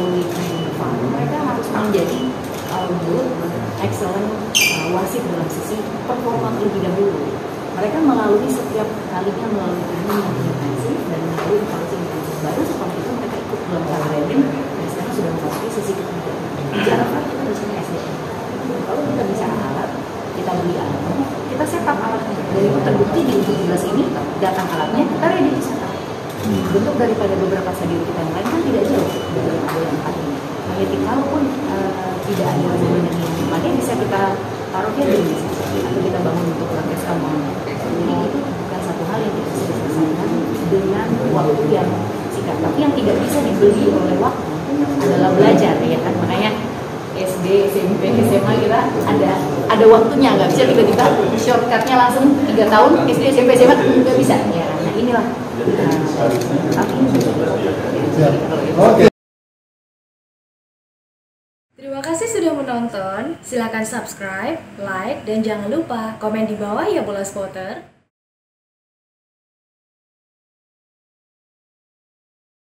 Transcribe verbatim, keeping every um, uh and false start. melalui kehidupan, mereka harus menjadi uh, good, excellent uh, wasit dalam sisi performa lebih dahulu. Mereka melalui setiap kalinya melalui training yang intensif dan melalui informasi intensif baru, seperti itu mereka ikut dalam training dan sekarang sudah memasuki sisi ketiga. Bicara praktik kita harus punya S D M. Kalau kita bicara alat, kita beli alatnya, kita setup alatnya. Dan itu terbukti di U tujuh belas ini datang alatnya, kita ready di setup. Bentuk daripada beberapa stadion kita yang lain kan tidak jauh dari A D empat ini. Hanya tinggal pun uh, tidak ada bangunan yang dipakai, bisa kita taruhnya di sini atau kita bangun untuk praktek kampanye. Jadi itu bukan satu hal yang bisa diselesaikan dengan waktu yang singkat. Tapi yang tidak bisa dibeli oleh waktu adalah belajar, ya kan? Makanya S D, S M P, S M A kita ada ada waktunya, nggak bisa tiba-tiba shortcutnya langsung tiga tahun S D, S M P, S M A nggak bisa. Ya, nah inilah. Oke. Terima kasih sudah menonton. Silakan subscribe, like, dan jangan lupa komen di bawah ya bola spotter.